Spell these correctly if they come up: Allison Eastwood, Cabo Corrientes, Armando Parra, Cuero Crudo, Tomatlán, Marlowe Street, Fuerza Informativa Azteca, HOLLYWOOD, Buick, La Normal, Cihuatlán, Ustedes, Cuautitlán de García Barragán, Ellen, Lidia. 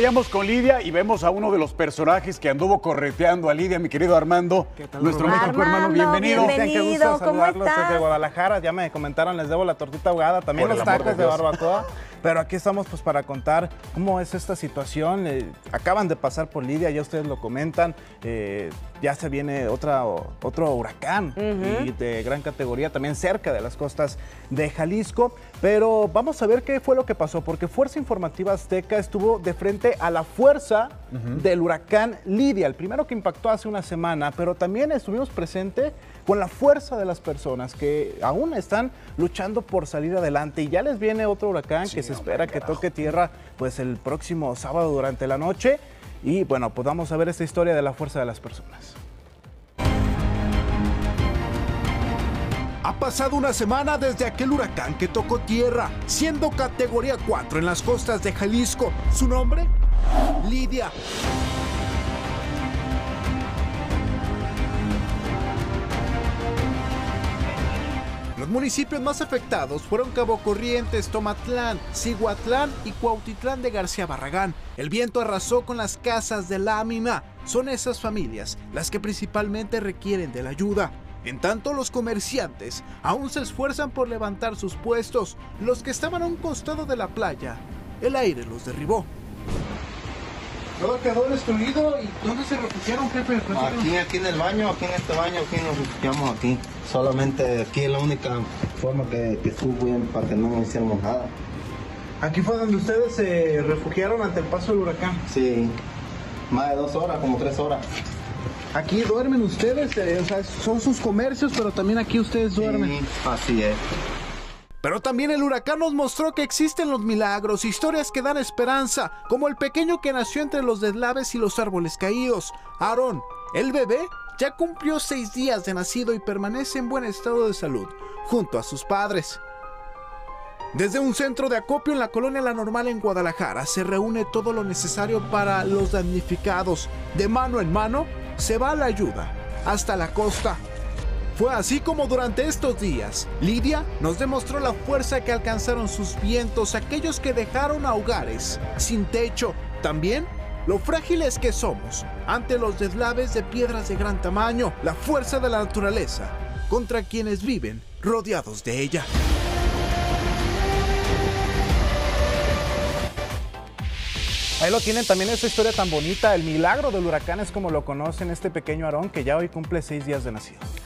Estamos con Lidia y vemos a uno de los personajes que anduvo correteando a Lidia, mi querido Armando. ¿Qué tal, nuestro México, hermano? Bienvenido. Qué gusto saludarlos desde Guadalajara. Ya me comentaron, les debo la tortita ahogada, también los tacos de barbacoa. Pero aquí estamos pues para contar cómo es esta situación. Acaban de pasar por Lidia, ya ustedes lo comentan. Ya se viene otro huracán y de gran categoría, también cerca de las costas de Jalisco. Pero vamos a ver qué fue lo que pasó, porque Fuerza Informativa Azteca estuvo de frente a la fuerza del huracán Lidia, el primero que impactó hace una semana, pero también estuvimos presente con la fuerza de las personas que aún están luchando por salir adelante y ya les viene otro huracán que se espera que toque tierra pues el próximo sábado durante la noche y bueno, pues vamos a ver esta historia de la fuerza de las personas. Ha pasado una semana desde aquel huracán que tocó tierra, siendo categoría 4 en las costas de Jalisco. ¿Su nombre? Lidia. Los municipios más afectados fueron Cabo Corrientes, Tomatlán, Cihuatlán y Cuautitlán de García Barragán. El viento arrasó con las casas de lámina. Son esas familias las que principalmente requieren de la ayuda. En tanto, los comerciantes aún se esfuerzan por levantar sus puestos. Los que estaban a un costado de la playa, el aire los derribó. Todo quedó destruido. ¿Y dónde se refugiaron, jefe? Aquí en el baño, aquí en este baño, aquí nos refugiamos aquí. Solamente aquí es la única forma que estuvo bien para que no hiciéramos nada. Aquí fue donde ustedes se refugiaron ante el paso del huracán. Sí, más de 2 horas, como 3 horas. Aquí duermen ustedes, o sea, son sus comercios, pero también aquí ustedes duermen. Sí, así es. Pero también el huracán nos mostró que existen los milagros, historias que dan esperanza, como el pequeño que nació entre los deslaves y los árboles caídos. Aarón, el bebé, ya cumplió 6 días de nacido y permanece en buen estado de salud, junto a sus padres. Desde un centro de acopio en la colonia La Normal en Guadalajara se reúne todo lo necesario para los damnificados. De mano en mano se va la ayuda hasta la costa. Fue así como durante estos días Lidia nos demostró la fuerza que alcanzaron sus vientos, aquellos que dejaron a hogares sin techo. También lo frágiles que somos ante los deslaves de piedras de gran tamaño, la fuerza de la naturaleza contra quienes viven rodeados de ella. Ahí lo tienen también, esta historia tan bonita, el milagro del huracán es como lo conocen, este pequeño Aarón que ya hoy cumple 6 días de nacido.